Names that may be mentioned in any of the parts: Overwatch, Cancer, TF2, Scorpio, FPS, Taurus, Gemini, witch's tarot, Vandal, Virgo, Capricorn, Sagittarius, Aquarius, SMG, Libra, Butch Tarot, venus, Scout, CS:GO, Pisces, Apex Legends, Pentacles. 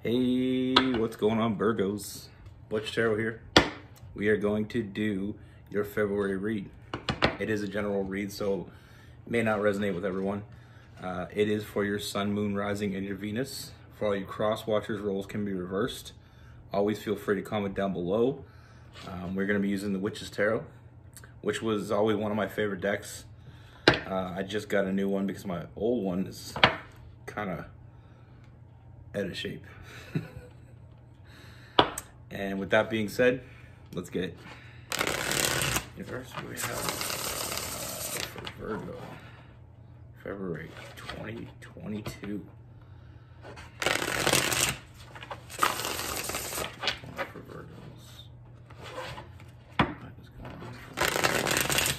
Hey, what's going on, Virgos? Butch Tarot here. We are going to do your February read. It is a general read, so it may not resonate with everyone. It is for your Sun, Moon, Rising, and your Venus. For all you cross watchers, roles can be reversed. Always feel free to comment down below. We're going to be using the Witch's Tarot, which was always one of my favorite decks. I just got a new one because my old one is kind of out of shape. And with that being said, let's get it. Universe, we have for Virgo, February 2022. For Virgos. What is going on for Virgos?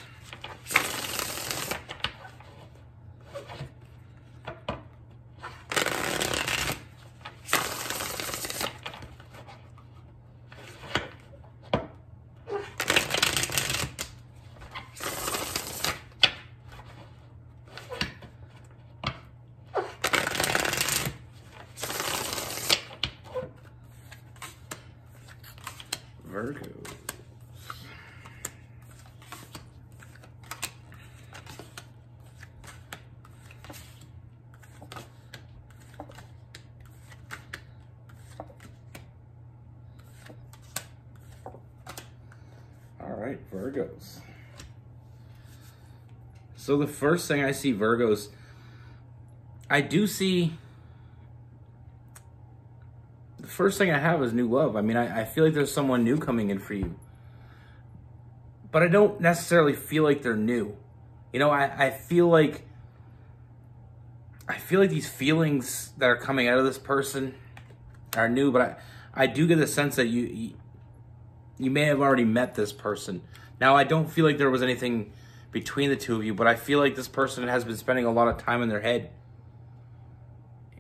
All right, Virgos. So the first thing I see, Virgos, I do see... First thing I have is new love. I mean, I feel like there's someone new coming in for you, but I don't necessarily feel like they're new. You know, I feel like these feelings that are coming out of this person are new, but I do get the sense that you may have already met this person. Now, I don't feel like there was anything between the two of you, but I feel like this person has been spending a lot of time in their head.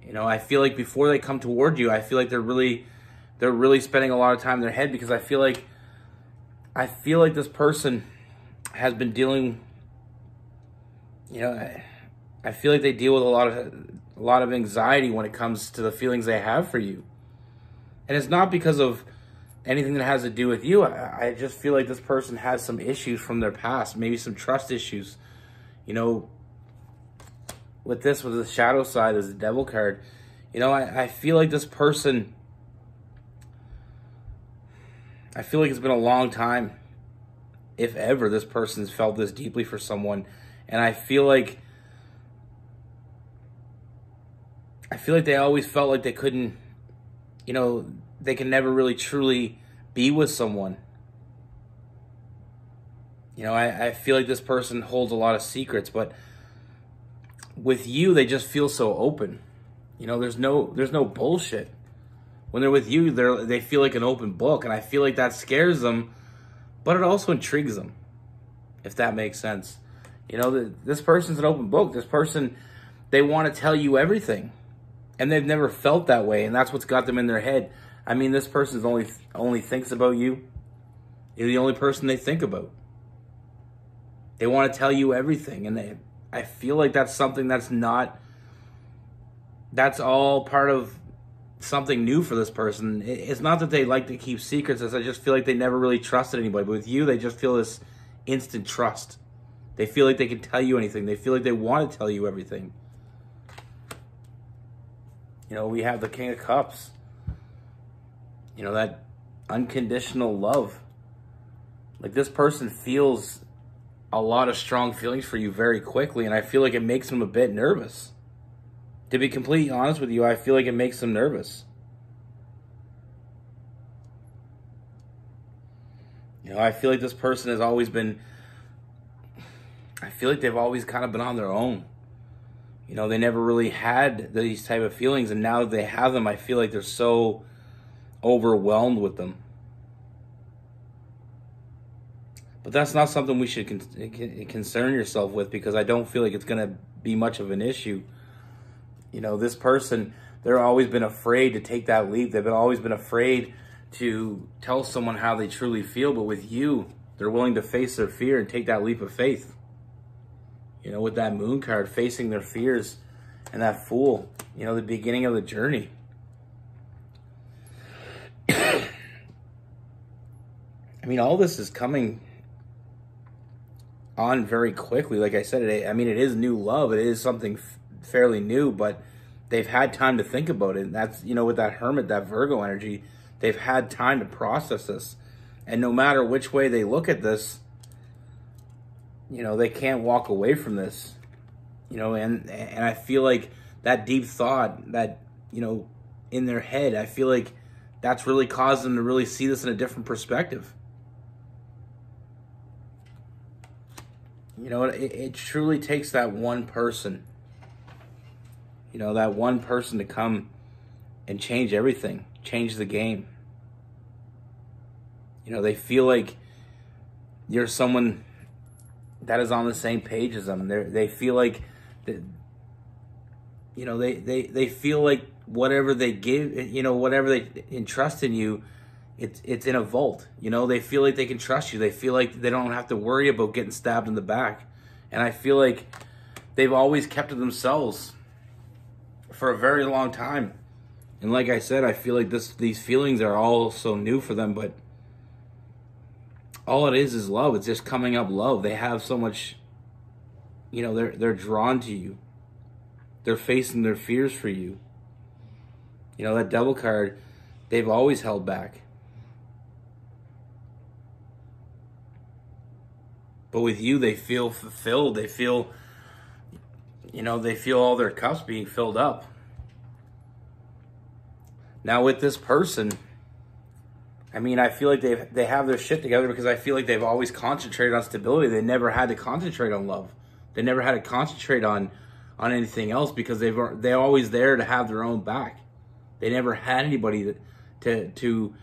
You know, I feel like before they come toward you, I feel like they're really spending a lot of time in their head, because I feel like this person has been dealing, you know, I feel like they deal with a lot of anxiety when it comes to the feelings they have for you. And it's not because of anything that has to do with you. I just feel like this person has some issues from their past, maybe some trust issues, you know. With this, with the shadow side, is the devil card. You know, I feel like this person, I feel like it's been a long time, if ever, this person's felt this deeply for someone. And I feel like they always felt like they couldn't, you know, they can never really truly be with someone. You know, I feel like this person holds a lot of secrets, but with you, they just feel so open. You know, there's no bullshit. When they're with you, they feel like an open book, and I feel like that scares them, but it also intrigues them, if that makes sense. You know, this person's an open book. This person, they want to tell you everything, and they've never felt that way, and that's what's got them in their head. I mean, this person's only thinks about you. You're the only person they think about. They want to tell you everything, and I feel like that's something that's all part of something new for this person. It's not that they like to keep secrets. I just feel like they never really trusted anybody. But with you, they just feel this instant trust. They feel like they can tell you anything. They feel like they want to tell you everything. You know, we have the King of Cups. You know, that unconditional love. Like, this person feels a lot of strong feelings for you very quickly, and I feel like it makes them a bit nervous. To be completely honest with you, I feel like it makes them nervous. You know, I feel like this person has always been, I feel like they've always kind of been on their own. You know, they never really had these type of feelings, and now that they have them, I feel like they're so overwhelmed with them. But that's not something we should concern yourself with, because I don't feel like it's going to be much of an issue. You know, this person, they're always been afraid to take that leap. They've always been afraid to tell someone how they truly feel. But with you, they're willing to face their fear and take that leap of faith. You know, with that moon card, facing their fears and that fool, you know, the beginning of the journey. I mean, all this is coming on very quickly. Like I said, I mean, it is new love. It is something fairly new, but they've had time to think about it. And that's, you know, with that hermit, that Virgo energy, they've had time to process this. And no matter which way they look at this, you know, they can't walk away from this, you know, and I feel like that deep thought that, you know, in their head, I feel like that's really caused them to really see this in a different perspective. You know, it truly takes that one person, you know, that one person to come and change everything, change the game. You know, they feel like you're someone that is on the same page as them. They feel like, you know, they feel like whatever they give, you know, whatever they entrust in you, it's in a vault. You know, they feel like they can trust you. They feel like they don't have to worry about getting stabbed in the back. And I feel like they've always kept to themselves for a very long time. And like I said, I feel like these feelings are all so new for them, but all it is love. It's just coming up love. They have so much, you know, they're drawn to you. They're facing their fears for you. You know, that devil card, they've always held back. But with you, they feel fulfilled. They feel, you know, they feel all their cups being filled up. Now with this person, I mean, I feel like they have their shit together because I feel like they've always concentrated on stability. They never had to concentrate on love. They never had to concentrate on anything else because they're always there to have their own back. They never had anybody to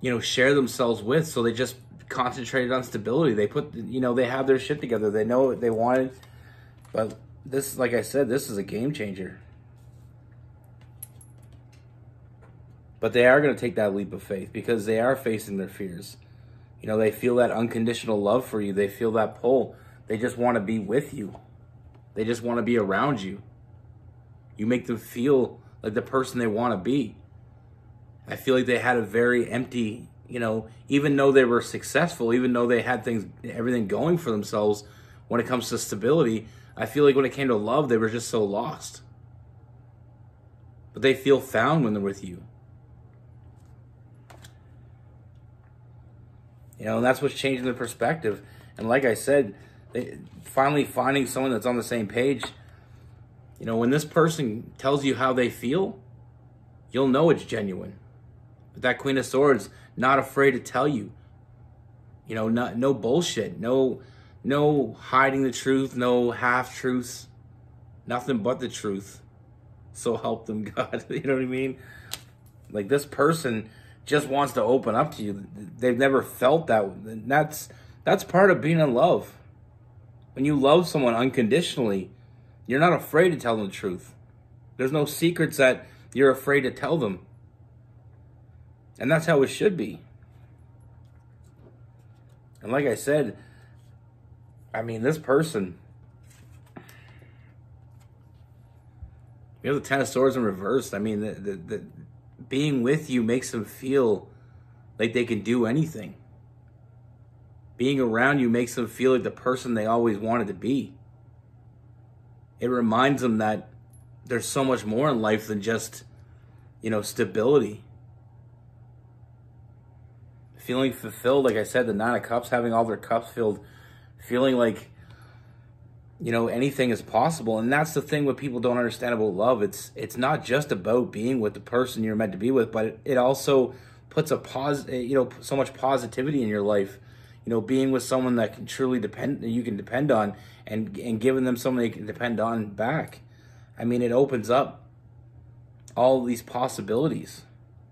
you know, share themselves with, so they just concentrated on stability. They put, you know, they have their shit together. They know what they wanted, but this, like I said, this is a game changer. But they are going to take that leap of faith because they are facing their fears. You know, they feel that unconditional love for you. They feel that pull. They just want to be with you. They just want to be around you. You make them feel like the person they want to be. I feel like they had a very empty, you know, even though they were successful, even though they had things, everything going for themselves, when it comes to stability, I feel like when it came to love, they were just so lost. But they feel found when they're with you. You know, and that's what's changing their perspective. And like I said, they finally finding someone that's on the same page. You know, when this person tells you how they feel, you'll know it's genuine. But that Queen of Swords, not afraid to tell you. You know, no bullshit, no hiding the truth, no half-truths, nothing but the truth. So help them God, you know what I mean? Like this person just wants to open up to you. They've never felt that. And that's part of being in love. When you love someone unconditionally, you're not afraid to tell them the truth. There's no secrets that you're afraid to tell them. And that's how it should be. And like I said, I mean, this person, you know, the Ten of Swords in reverse. I mean, the being with you makes them feel like they can do anything. Being around you makes them feel like the person they always wanted to be. It reminds them that there's so much more in life than just, you know, stability. Feeling fulfilled, like I said, the Nine of Cups, having all their cups filled, feeling like, you know, anything is possible. And that's the thing what people don't understand about love. It's not just about being with the person you're meant to be with, but it also puts you know, so much positivity in your life. You know, being with someone that can truly you can depend on, and giving them someone they can depend on back. I mean, it opens up all these possibilities.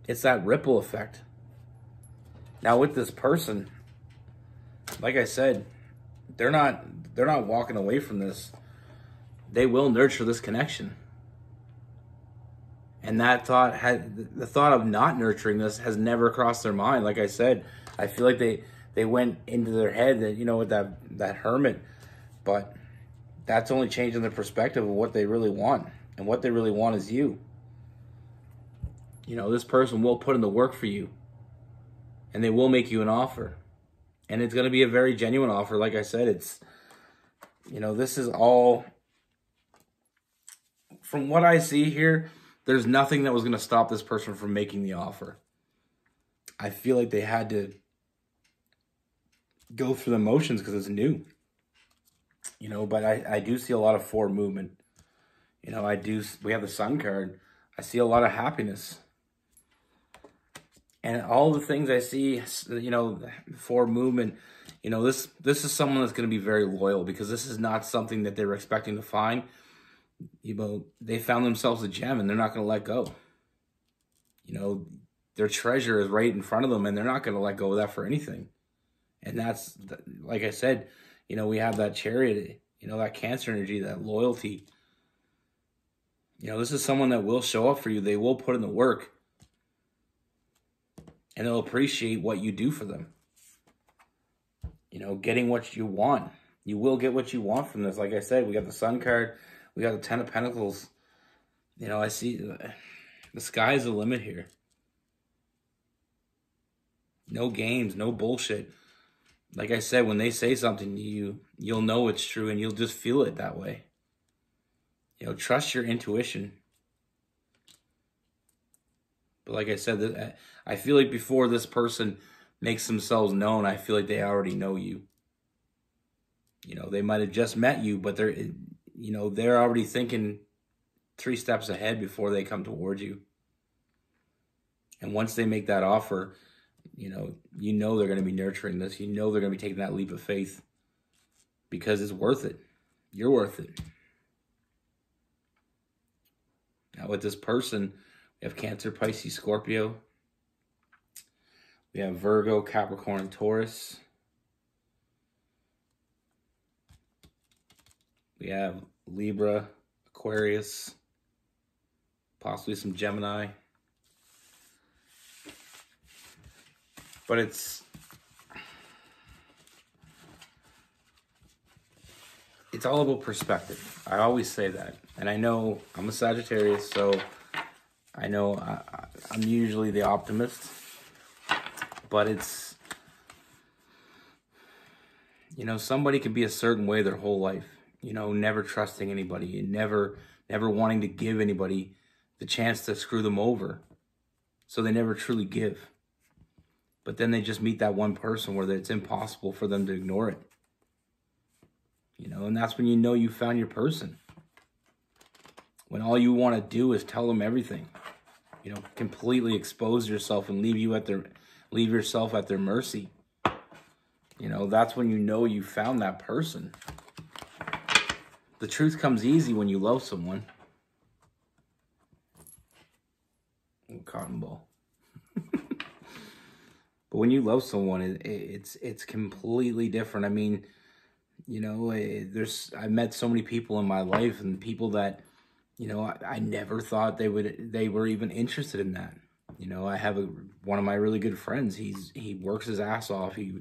It's that ripple effect. Now with this person, like I said, they're not walking away from this. They will nurture this connection. And the thought of not nurturing this has never crossed their mind. Like I said, I feel like they went into their head that, you know, with that hermit, but that's only changing their perspective of what they really want. And what they really want is you. You know, this person will put in the work for you. and they will make you an offer. And it's going to be a very genuine offer. Like I said, it's, you know, this is all, from what I see here, there's nothing that was going to stop this person from making the offer. I feel like they had to go through the motions because it's new, you know, but I do see a lot of forward movement. You know, we have the Sun card. I see a lot of happiness. And all the things I see, you know, forward movement, you know, this is someone that's going to be very loyal, because this is not something that they were expecting to find. You know, they found themselves a gem and they're not going to let go. You know, their treasure is right in front of them and they're not going to let go of that for anything. And that's, like I said, you know, we have that Chariot, you know, that Cancer energy, that loyalty. You know, this is someone that will show up for you. They will put in the work. And they'll appreciate what you do for them. You know, getting what you want. You will get what you want from this. Like I said, we got the Sun card. We got the Ten of Pentacles. You know, I see the sky's the limit here. No games, no bullshit. Like I said, when they say something to you, you'll know it's true and you'll just feel it that way. You know, trust your intuition. But like I said, I feel like before this person makes themselves known, I feel like they already know you. You know, they might have just met you, but they're, you know, they're already thinking 3 steps ahead before they come toward you. And once they make that offer, you know they're going to be nurturing this. You know they're going to be taking that leap of faith because it's worth it. You're worth it. Now with this person, we have Cancer, Pisces, Scorpio. We have Virgo, Capricorn, and Taurus. We have Libra, Aquarius, possibly some Gemini. But it's all about perspective. I always say that. And I know I'm a Sagittarius, so I know I'm usually the optimist, but it's, you know, somebody could be a certain way their whole life, you know, never trusting anybody and never wanting to give anybody the chance to screw them over. So they never truly give. But then they just meet that one person where it's impossible for them to ignore it. You know, and that's when you know you found your person. When all you want to do is tell them everything, you know, completely expose yourself and leave yourself at their mercy. You know, that's when you know you found that person. The truth comes easy when you love someone. Oh, cotton ball. But when you love someone, it's completely different. I mean, you know, I met so many people in my life and people that, you know, I never thought they were even interested in that. You know, I have one of my really good friends. He works his ass off. He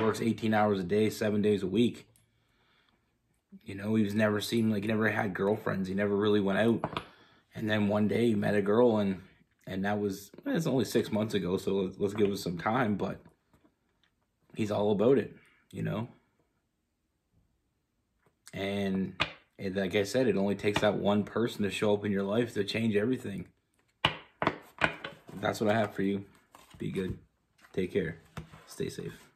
works 18 hours a day, 7 days a week. You know, he was never seen, like, he never had girlfriends. He never really went out. And then one day he met a girl, and that was, it's only 6 months ago, so let's give him some time, but he's all about it, you know? And like I said, it only takes that one person to show up in your life to change everything. That's what I have for you. Be good. Take care. Stay safe.